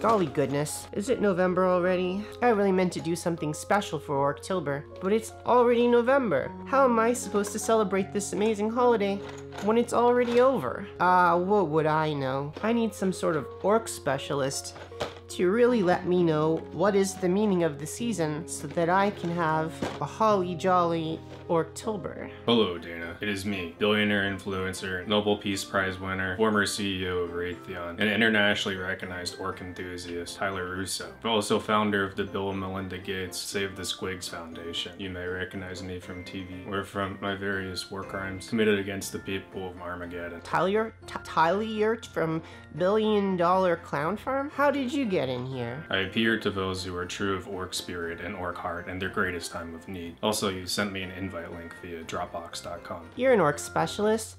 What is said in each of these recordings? Golly goodness, is it November already? I really meant to do something special for Orktober, but it's already November. How am I supposed to celebrate this amazing holiday when it's already over? What would I know? I need some sort of orc specialist to really let me know what is the meaning of the season so that I can have a holly jolly Orktober. Hello, Dana. It is me, billionaire influencer, Nobel Peace Prize winner, former CEO of Raytheon, and internationally recognized orc enthusiast, Tyler Russo. I'm also founder of the Bill and Melinda Gates Save the Squigs Foundation. You may recognize me from TV or from my various war crimes committed against the people of Armageddon. Tyler from Billion Dollar Clown Farm? How did you get in here? I appear to those who are true of orc spirit and orc heart in their greatest time of need. Also, you sent me an invite link via Dropbox.com. You're an orc specialist.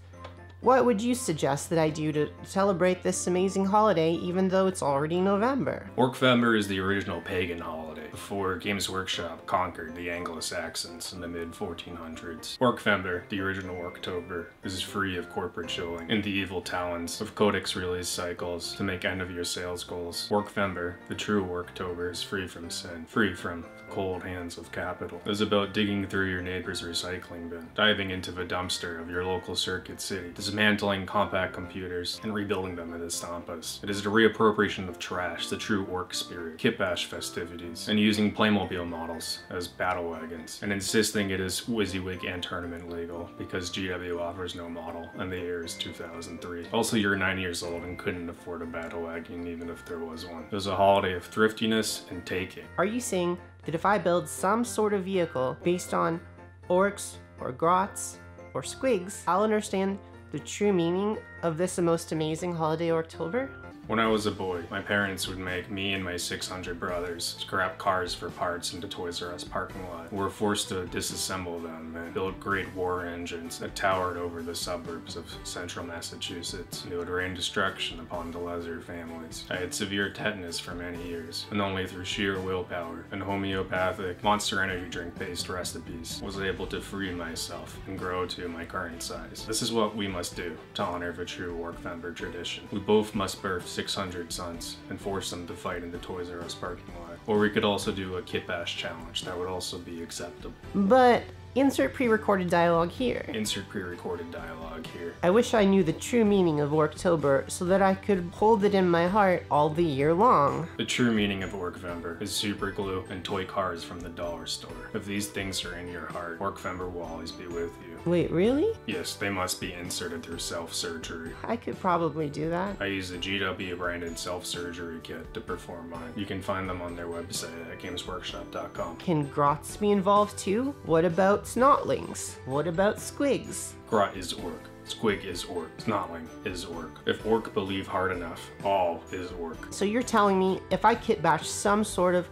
What would you suggest that I do to celebrate this amazing holiday even though it's already November? Orkvember is the original pagan holiday before Games Workshop conquered the Anglo-Saxons in the mid-1400s. Orkvember, the original Orktober, is free of corporate shilling and the evil talons of codex release cycles to make end-of-year sales goals. Orkvember, the true Orktober, is free from sin, free from the cold hands of capital. It is about digging through your neighbor's recycling bin, diving into the dumpster of your local circuit city, dismantling compact computers and rebuilding them into stompas. It is the reappropriation of trash, the true orc spirit, kitbash festivities, and using Playmobil models as battle wagons, and insisting it is WYSIWYG and tournament legal because GW offers no model and the year is 2003. Also, you're 9 years old and couldn't afford a battle wagon even if there was one. It was a holiday of thriftiness and taking. Are you saying that if I build some sort of vehicle based on orcs or grots or squigs, I'll understand the true meaning of this most amazing holiday, Orktober? When I was a boy, my parents would make me and my 600 brothers scrap cars for parts into Toys R Us parking lot. We were forced to disassemble them and build great war engines that towered over the suburbs of central Massachusetts. It would rain destruction upon the lesser families. I had severe tetanus for many years, and only through sheer willpower and homeopathic Monster Energy drink-based recipes was able to free myself and grow to my current size. This is what we must do to honor the true Orkvember tradition. We both must birth 600 sons and force them to fight in the Toys R Us parking lot. Or we could also do a kitbash challenge that would also be acceptable. But insert pre-recorded dialogue here. Insert pre-recorded dialogue here. I wish I knew the true meaning of Orktober so that I could hold it in my heart all the year long. The true meaning of Orkvember is super glue and toy cars from the dollar store. If these things are in your heart, Orkvember will always be with you. Wait, really? Yes, they must be inserted through self-surgery. I could probably do that. I use the GW branded self-surgery kit to perform mine. You can find them on their website at gamesworkshop.com. Can grots be involved too? What about snotlings? What about squigs? Grot is orc. Squig is orc. Snotling is orc. If orc believe hard enough, all is orc. So you're telling me if I kitbash some sort of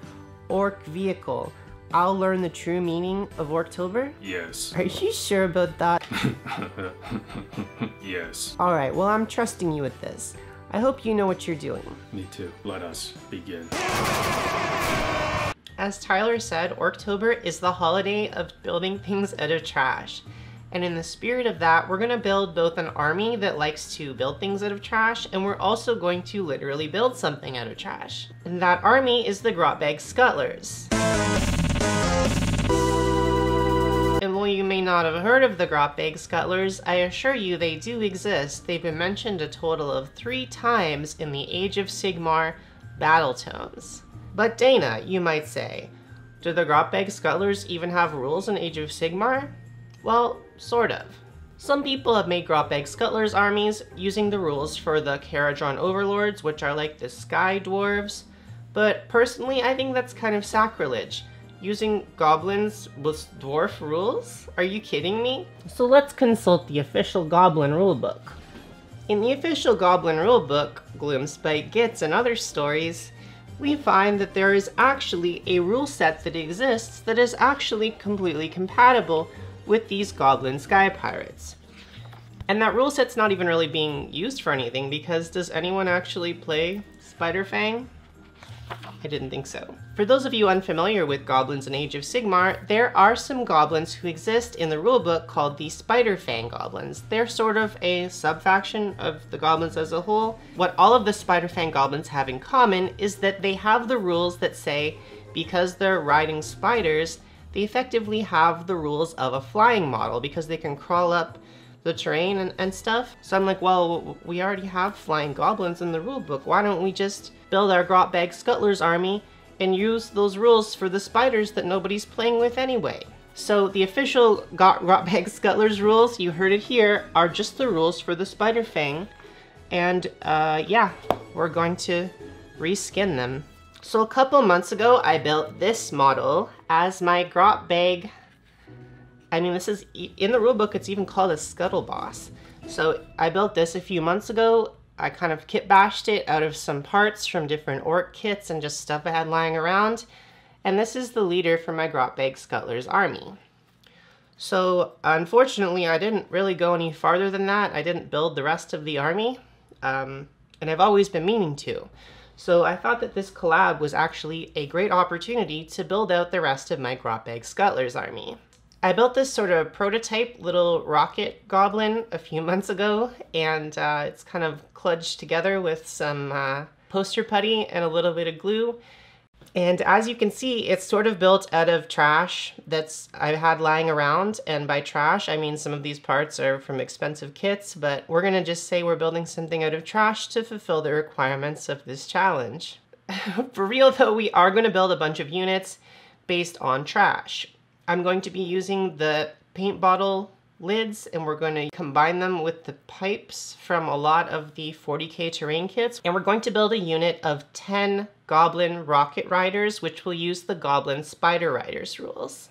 orc vehicle, I'll learn the true meaning of Orktober? Yes. Are you sure about that? Yes. Alright, well, I'm trusting you with this. I hope you know what you're doing. Me too. Let us begin. As Tyler said, Orktober is the holiday of building things out of trash. And in the spirit of that, we're going to build both an army that likes to build things out of trash, and we're also going to literally build something out of trash. And that army is the Grotbag Scuttlers. You may not have heard of the Grotbag Scuttlers. I assure you they do exist. They've been mentioned a total of 3 times in the Age of Sigmar battle tomes. But Dana, you might say, do the Grotbag Scuttlers even have rules in Age of Sigmar? Well, sort of. Some people have made Grotbag Scuttlers armies using the rules for the Kharadron Overlords, which are like the Sky Dwarves, but personally I think that's kind of sacrilege. Using goblins with dwarf rules? Are you kidding me? So let's consult the official goblin rulebook. In the official goblin rulebook, Gloomspite Gitz and Other Stories, we find that there is actually a rule set that exists that is actually completely compatible with these goblin sky pirates. And that rule set's not even really being used for anything because does anyone actually play Spiderfang? I didn't think so. For those of you unfamiliar with goblins in Age of Sigmar, there are some goblins who exist in the rulebook called the Spiderfang goblins. They're sort of a sub-faction of the goblins as a whole. What all of the Spiderfang goblins have in common is that they have the rules that say, because they're riding spiders, they effectively have the rules of a flying model because they can crawl up the terrain and stuff. So I'm like, well, we already have flying goblins in the rulebook. Why don't we just build our Grotbag Scuttlers army and use those rules for the spiders that nobody's playing with anyway? So the official Grotbag Scuttlers rules, you heard it here, are just the rules for the Spiderfang. And yeah, we're going to reskin them. So a couple months ago, I built this model as my Grotbag. I mean, this is, in the rulebook, it's even called a Scuttle Boss. So I built this a few months ago. I kind of kitbashed it out of some parts from different orc kits and just stuff I had lying around. And this is the leader for my Grotbag Scuttlers army. So unfortunately, I didn't really go any farther than that. I didn't build the rest of the army, and I've always been meaning to. So I thought that this collab was actually a great opportunity to build out the rest of my Grotbag Scuttlers army. I built this sort of prototype little rocket goblin a few months ago, and it's kind of kludged together with some poster putty and a little bit of glue. And as you can see, it's sort of built out of trash that's I've had lying around. And by trash, I mean some of these parts are from expensive kits, but we're gonna just say we're building something out of trash to fulfill the requirements of this challenge. For real though, we are gonna build a bunch of units based on trash. I'm going to be using the paint bottle lids, and we're going to combine them with the pipes from a lot of the 40k terrain kits. And we're going to build a unit of 10 goblin rocket riders, which will use the goblin spider riders rules.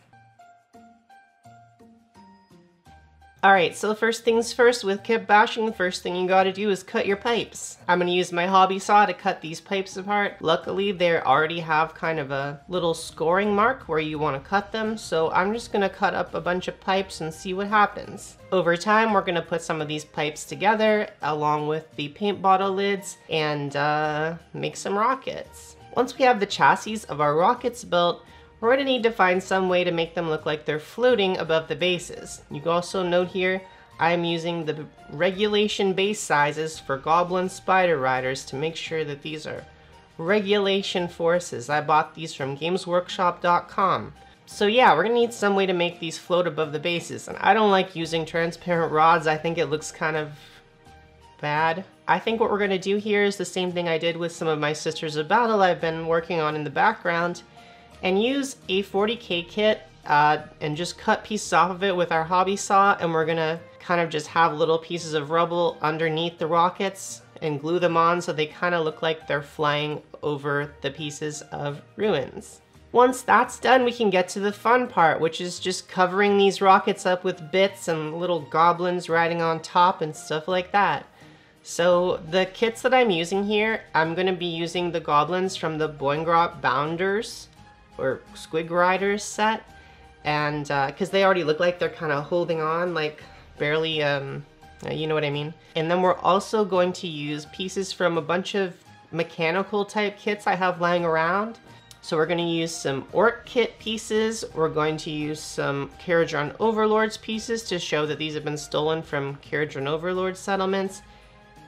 Alright, so first things first, with kitbashing, the first thing you gotta do is cut your pipes. I'm gonna use my hobby saw to cut these pipes apart. Luckily, they already have kind of a little scoring mark where you wanna cut them, so I'm just gonna cut up a bunch of pipes and see what happens. Over time, we're gonna put some of these pipes together, along with the paint bottle lids, and make some rockets. Once we have the chassis of our rockets built, we're going to need to find some way to make them look like they're floating above the bases. You can also note here, I'm using the regulation base sizes for Goblin Spider Riders to make sure that these are regulation forces. I bought these from gamesworkshop.com. So yeah, we're going to need some way to make these float above the bases. And I don't like using transparent rods. I think it looks kind of bad. I think what we're going to do here is the same thing I did with some of my Sisters of Battle I've been working on in the background, and use a 40k kit and just cut pieces off of it with our hobby saw, and we're gonna kind of just have little pieces of rubble underneath the rockets and glue them on so they kind of look like they're flying over the pieces of ruins. Once that's done, we can get to the fun part, which is just covering these rockets up with bits and little goblins riding on top and stuff like that. So the kits that I'm using here, I'm gonna be using the goblins from the Boingrot Bounders or Squig Riders set, and because they already look like they're kind of holding on, like barely, you know what I mean. And then we're also going to use pieces from a bunch of mechanical type kits I have lying around. So we're going to use some orc kit pieces, we're going to use some Kharadron Overlords pieces to show that these have been stolen from Kharadron Overlord settlements,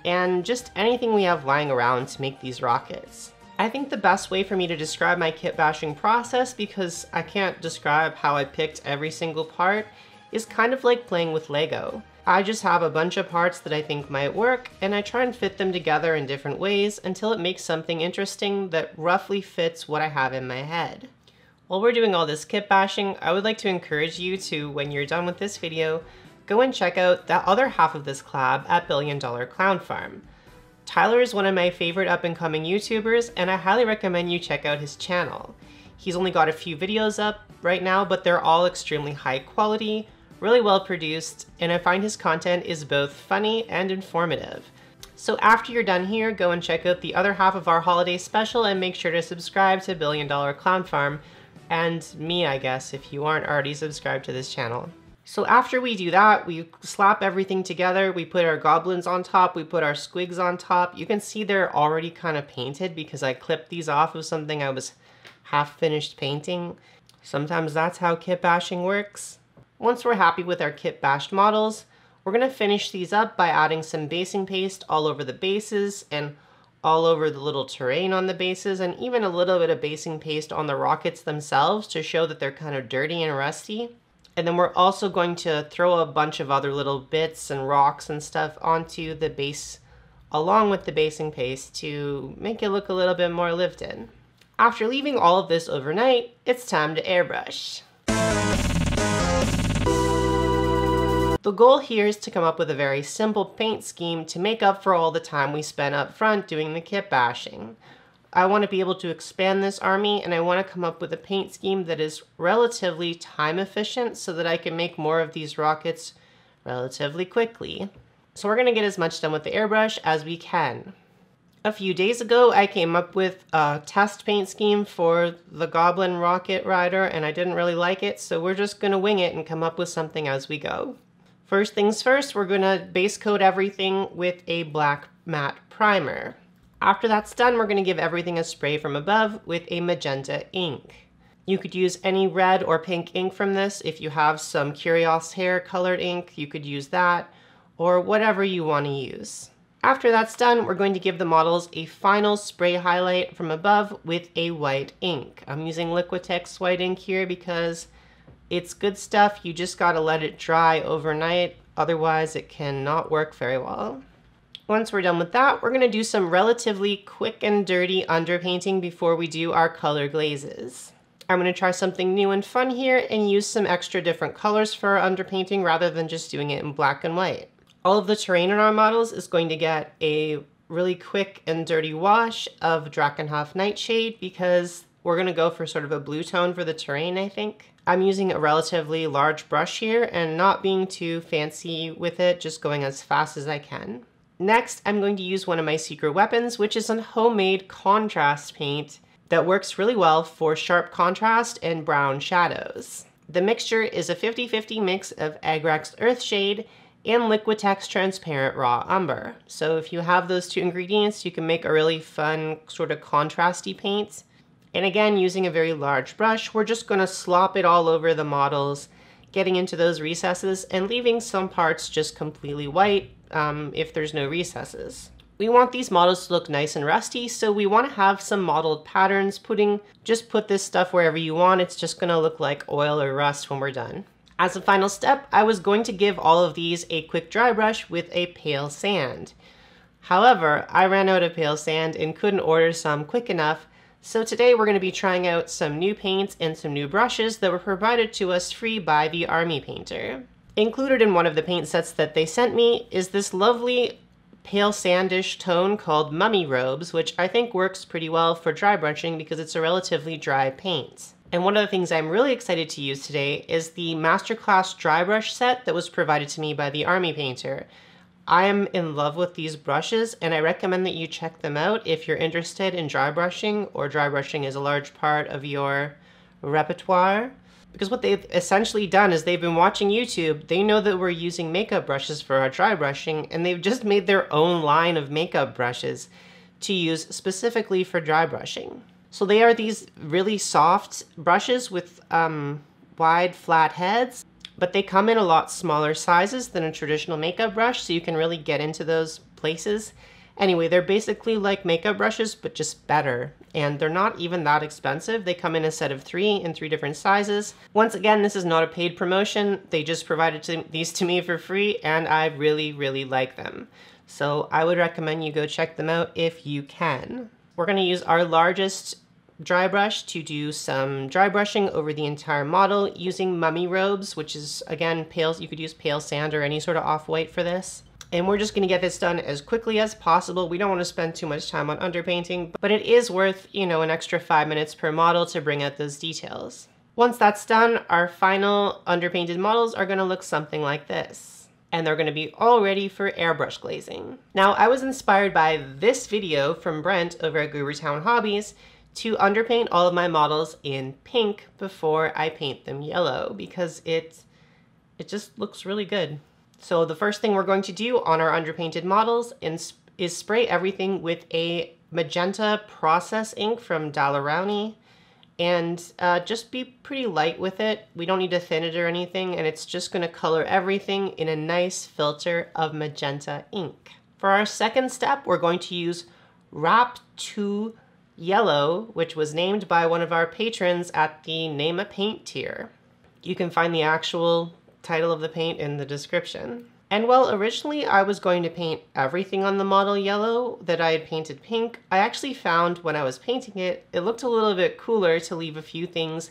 and just anything we have lying around to make these rockets. I think the best way for me to describe my kitbashing process, because I can't describe how I picked every single part, is kind of like playing with Lego. I just have a bunch of parts that I think might work, and I try and fit them together in different ways until it makes something interesting that roughly fits what I have in my head. While we're doing all this kitbashing, I would like to encourage you to, when you're done with this video, go and check out the other half of this collab at Billion Dollar Clown Farm. Tyler is one of my favorite up-and-coming YouTubers, and I highly recommend you check out his channel. He's only got a few videos up right now, but they're all extremely high quality, really well produced, and I find his content is both funny and informative. So after you're done here, go and check out the other half of our holiday special and make sure to subscribe to Billion Dollar Clown Farm, and me, I guess, if you aren't already subscribed to this channel. So after we do that, we slap everything together, we put our goblins on top, we put our squigs on top. You can see they're already kind of painted because I clipped these off of something I was half finished painting. Sometimes that's how kit bashing works. Once we're happy with our kit bashed models, we're gonna finish these up by adding some basing paste all over the bases and all over the little terrain on the bases, and even a little bit of basing paste on the rockets themselves to show that they're kind of dirty and rusty. And then we're also going to throw a bunch of other little bits and rocks and stuff onto the base along with the basing paste to make it look a little bit more lived in. After leaving all of this overnight, it's time to airbrush. The goal here is to come up with a very simple paint scheme to make up for all the time we spent up front doing the kit bashing. I want to be able to expand this army, and I want to come up with a paint scheme that is relatively time efficient so that I can make more of these rockets relatively quickly. So we're going to get as much done with the airbrush as we can. A few days ago, I came up with a test paint scheme for the Goblin Rocket Rider, and I didn't really like it, so we're just going to wing it and come up with something as we go. First things first, we're going to base coat everything with a black matte primer. After that's done, we're going to give everything a spray from above with a magenta ink. You could use any red or pink ink from this. If you have some Curios hair colored ink, you could use that, or whatever you want to use. After that's done, we're going to give the models a final spray highlight from above with a white ink. I'm using Liquitex white ink here because it's good stuff. You just got to let it dry overnight, otherwise it cannot work very well. Once we're done with that, we're going to do some relatively quick and dirty underpainting before we do our color glazes. I'm going to try something new and fun here and use some extra different colors for our underpainting rather than just doing it in black and white. All of the terrain in our models is going to get a really quick and dirty wash of Drakenhof Nightshade because we're going to go for sort of a blue tone for the terrain, I think. I'm using a relatively large brush here and not being too fancy with it, just going as fast as I can. Next, I'm going to use one of my secret weapons, which is a homemade contrast paint that works really well for sharp contrast and brown shadows. The mixture is a 50-50 mix of Agrax Earthshade and Liquitex Transparent Raw Umber. So if you have those two ingredients, you can make a really fun sort of contrasty paint. And again, using a very large brush, we're just going to slop it all over the models, getting into those recesses and leaving some parts just completely white. If there's no recesses. We want these models to look nice and rusty, so we want to have some mottled patterns. Just put this stuff wherever you want. It's just going to look like oil or rust when we're done. As a final step, I was going to give all of these a quick dry brush with a pale sand. However, I ran out of pale sand and couldn't order some quick enough, so today we're going to be trying out some new paints and some new brushes that were provided to us free by the Army Painter. Included in one of the paint sets that they sent me is this lovely pale sandish tone called Mummy Robes, which I think works pretty well for dry brushing because it's a relatively dry paint. And one of the things I'm really excited to use today is the Masterclass Dry Brush Set that was provided to me by the Army Painter. I am in love with these brushes, and I recommend that you check them out if you're interested in dry brushing, or dry brushing is a large part of your repertoire. Because what they've essentially done is they've been watching YouTube, they know that we're using makeup brushes for our dry brushing, and they've just made their own line of makeup brushes to use specifically for dry brushing. So they are these really soft brushes with wide flat heads, but they come in a lot smaller sizes than a traditional makeup brush, so you can really get into those places. Anyway, they're basically like makeup brushes, but just better. And they're not even that expensive. They come in a set of three in three different sizes. Once again, this is not a paid promotion. They just provided these to me for free, and I really, really like them. So I would recommend you go check them out if you can. We're gonna use our largest dry brush to do some dry brushing over the entire model using Mummy Robes, which is, again, pale. You could use pale sand or any sort of off-white for this. And we're just going to get this done as quickly as possible. We don't want to spend too much time on underpainting, but it is worth, you know, an extra 5 minutes per model to bring out those details. Once that's done, our final underpainted models are going to look something like this. And they're going to be all ready for airbrush glazing. Now, I was inspired by this video from Brent over at Goobertown Hobbies to underpaint all of my models in pink before I paint them yellow because it it just looks really good. So the first thing we're going to do on our underpainted models is spray everything with a magenta process ink from Daler Rowney, and just be pretty light with it. We don't need to thin it or anything, and it's just gonna color everything in a nice filter of magenta ink. For our second step, we're going to use Wrap 2 Yellow, which was named by one of our patrons at the Name a Paint tier. You can find the actual title of the paint in the description. And while originally I was going to paint everything on the model yellow that I had painted pink, I actually found when I was painting it, it looked a little bit cooler to leave a few things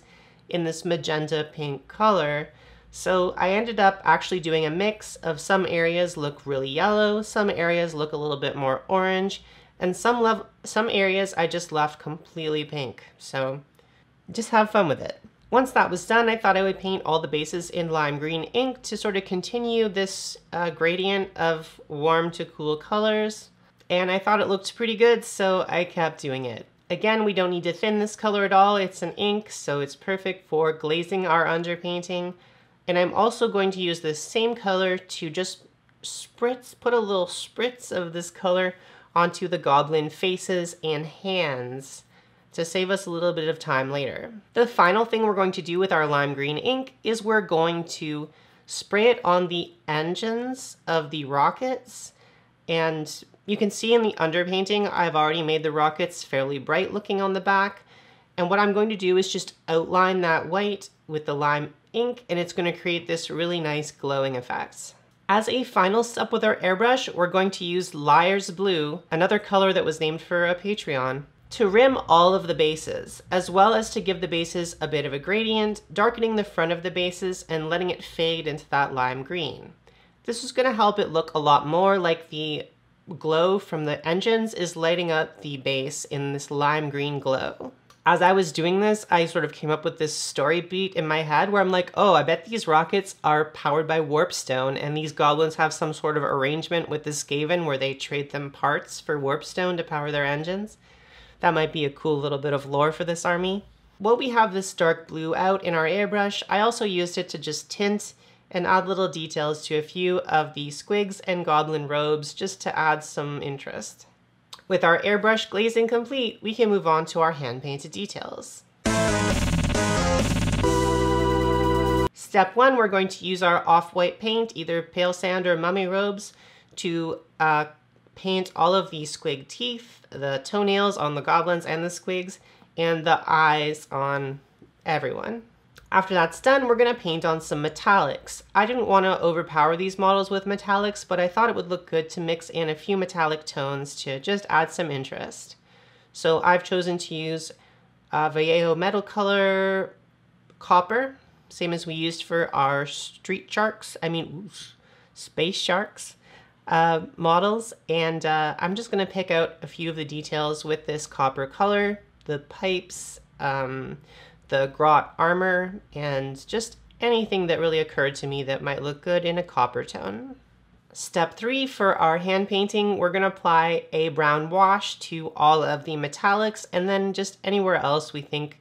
in this magenta pink color. So I ended up actually doing a mix of some areas look really yellow, some areas look a little bit more orange, and some areas I just left completely pink. So just have fun with it. Once that was done, I thought I would paint all the bases in lime green ink to sort of continue this gradient of warm to cool colors. And I thought it looked pretty good, so I kept doing it. Again, we don't need to thin this color at all. It's an ink, so it's perfect for glazing our underpainting. And I'm also going to use this same color to just spritz, put a little spritz of this color onto the goblin faces and hands, to save us a little bit of time later. The final thing we're going to do with our lime green ink is we're going to spray it on the engines of the rockets. And you can see in the underpainting, I've already made the rockets fairly bright looking on the back. And what I'm going to do is just outline that white with the lime ink, and it's going to create this really nice glowing effect. As a final step with our airbrush, we're going to use Liar's Blue, another color that was named for a Patreon, to rim all of the bases, as well as to give the bases a bit of a gradient, darkening the front of the bases and letting it fade into that lime green. This is going to help it look a lot more like the glow from the engines is lighting up the base in this lime green glow. As I was doing this, I sort of came up with this story beat in my head where I'm like, oh, I bet these rockets are powered by warp stone, and these goblins have some sort of arrangement with the Skaven where they trade them parts for warp stone to power their engines. That might be a cool little bit of lore for this army. While we have this dark blue out in our airbrush, I also used it to just tint and add little details to a few of the squigs and goblin robes just to add some interest. With our airbrush glazing complete, we can move on to our hand-painted details. Step one, we're going to use our off-white paint, either pale sand or mummy robes, to paint all of the squig teeth, the toenails on the goblins and the squigs, and the eyes on everyone. After that's done, we're going to paint on some metallics. I didn't want to overpower these models with metallics, but I thought it would look good to mix in a few metallic tones to just add some interest. So I've chosen to use Vallejo Metal Color Copper, same as we used for our space sharks. Models, and I'm just going to pick out a few of the details with this copper color, the pipes, the grot armor, and just anything that really occurred to me that might look good in a copper tone. Step three, for our hand painting, we're going to apply a brown wash to all of the metallics and then just anywhere else we think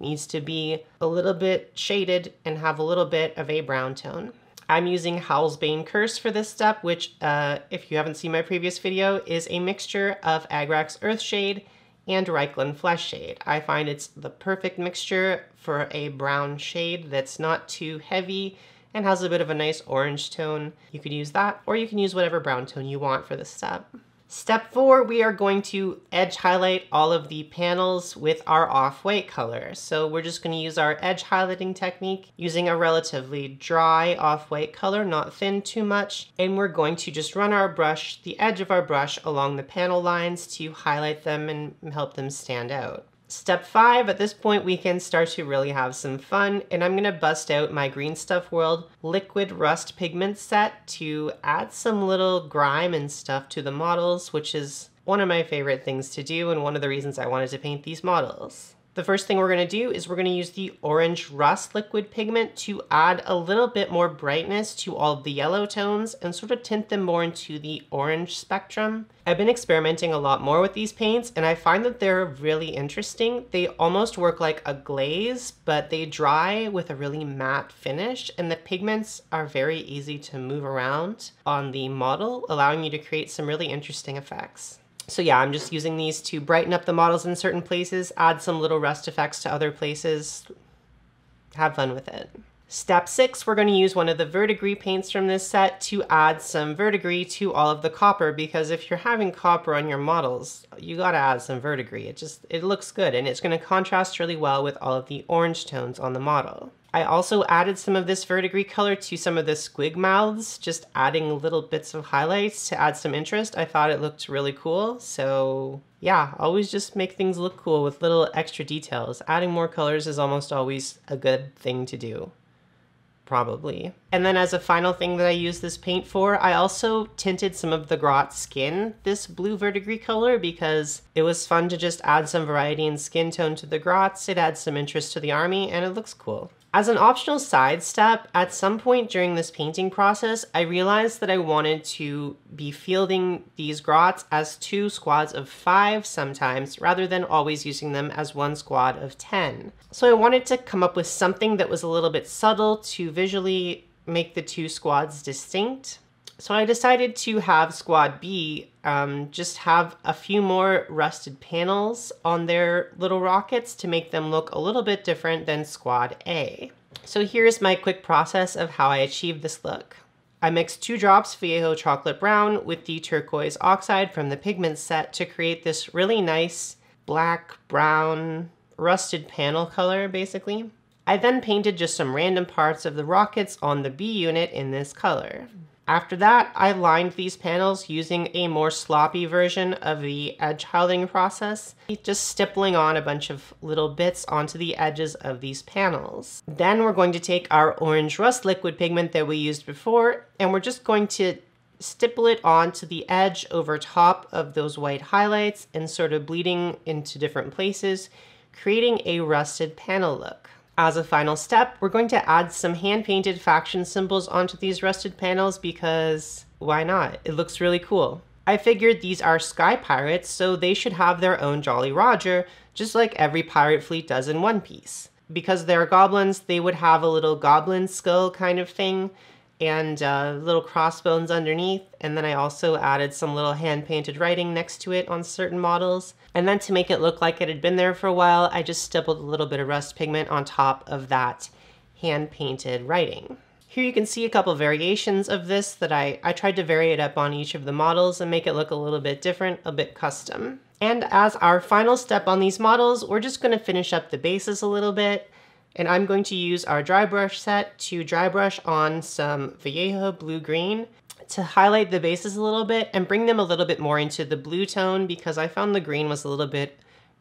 needs to be a little bit shaded and have a little bit of a brown tone. I'm using Howl's Bane Curse for this step, which, if you haven't seen my previous video, is a mixture of Agrax Earthshade and Reikland Fleshshade. I find it's the perfect mixture for a brown shade that's not too heavy and has a bit of a nice orange tone. You could use that, or you can use whatever brown tone you want for this step. Step four, we are going to edge highlight all of the panels with our off-white color. So we're just going to use our edge highlighting technique using a relatively dry off-white color, not thin too much. And we're going to just run our brush, the edge of our brush, along the panel lines to highlight them and help them stand out. Step five, at this point we can start to really have some fun, and I'm going to bust out my Green Stuff World Liquid Rust Pigment set to add some little grime and stuff to the models, which is one of my favorite things to do and one of the reasons I wanted to paint these models. The first thing we're going to do is we're going to use the orange rust liquid pigment to add a little bit more brightness to all of the yellow tones and sort of tint them more into the orange spectrum. I've been experimenting a lot more with these paints and I find that they're really interesting. They almost work like a glaze, but they dry with a really matte finish and the pigments are very easy to move around on the model, allowing you to create some really interesting effects. So yeah, I'm just using these to brighten up the models in certain places, add some little rust effects to other places. Have fun with it. Step 6, we're going to use one of the verdigris paints from this set to add some verdigris to all of the copper, because if you're having copper on your models, you gotta add some verdigris. It looks good and it's going to contrast really well with all of the orange tones on the model. I also added some of this verdigris color to some of the squig mouths, just adding little bits of highlights to add some interest. I thought it looked really cool. So yeah, always just make things look cool with little extra details. Adding more colors is almost always a good thing to do, probably. And then as a final thing that I used this paint for, I also tinted some of the Grot skin, this blue verdigris color, because it was fun to just add some variety and skin tone to the Grots. It adds some interest to the army and it looks cool. As an optional side step, at some point during this painting process, I realized that I wanted to be fielding these Grots as 2 squads of 5 sometimes, rather than always using them as 1 squad of 10. So I wanted to come up with something that was a little bit subtle to visually make the 2 squads distinct. So I decided to have Squad B just have a few more rusted panels on their little rockets to make them look a little bit different than Squad A. So here's my quick process of how I achieved this look. I mixed 2 drops Vallejo Chocolate Brown with the Turquoise Oxide from the pigment set to create this really nice black, brown, rusted panel color, basically. I then painted just some random parts of the rockets on the B unit in this color. After that, I lined these panels using a more sloppy version of the edge highlighting process, just stippling on a bunch of little bits onto the edges of these panels. Then we're going to take our orange rust liquid pigment that we used before, and we're just going to stipple it onto the edge over top of those white highlights and sort of bleeding into different places, creating a rusted panel look. As a final step, we're going to add some hand-painted faction symbols onto these rusted panels because why not? It looks really cool. I figured these are sky pirates, so they should have their own Jolly Roger, just like every pirate fleet does in One Piece. Because they're goblins, they would have a little goblin skull kind of thing and little crossbones underneath. And then I also added some little hand-painted writing next to it on certain models. And then to make it look like it had been there for a while, I just stippled a little bit of rust pigment on top of that hand-painted writing. Here you can see a couple variations of this that I tried to vary it up on each of the models and make it look a little bit different, a bit custom. And as our final step on these models, we're just gonna finish up the bases a little bit. And I'm going to use our dry brush set to dry brush on some Vallejo Blue Green to highlight the bases a little bit and bring them a little bit more into the blue tone, because I found the green was a little bit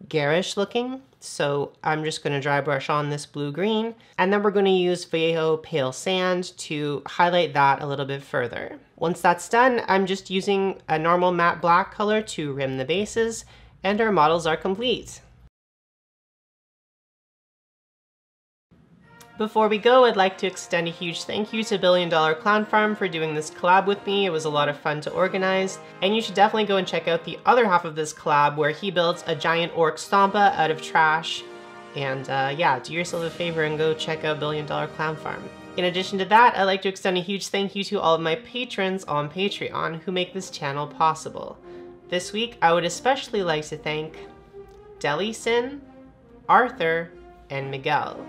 garish looking. So I'm just going to dry brush on this blue green, and then we're going to use Vallejo Pale Sand to highlight that a little bit further. Once that's done, I'm just using a normal matte black color to rim the bases, and our models are complete. Before we go, I'd like to extend a huge thank you to Billion Dollar Clown Farm for doing this collab with me. It was a lot of fun to organize, and you should definitely go and check out the other half of this collab where he builds a giant orc stompa out of trash. And yeah, do yourself a favor and go check out Billion Dollar Clown Farm. In addition to that, I'd like to extend a huge thank you to all of my patrons on Patreon who make this channel possible. This week, I would especially like to thank Delisin, Arthur, and Miguel.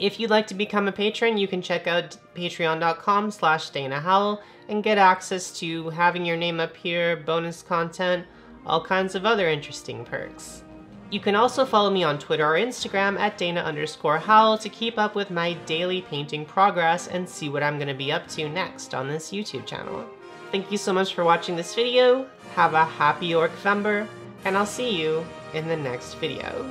If you'd like to become a patron, you can check out patreon.com/DanaHowell and get access to having your name up here, bonus content, all kinds of other interesting perks. You can also follow me on Twitter or Instagram at Dana_Howell to keep up with my daily painting progress and see what I'm going to be up to next on this YouTube channel. Thank you so much for watching this video, have a happy Orkvember, and I'll see you in the next video.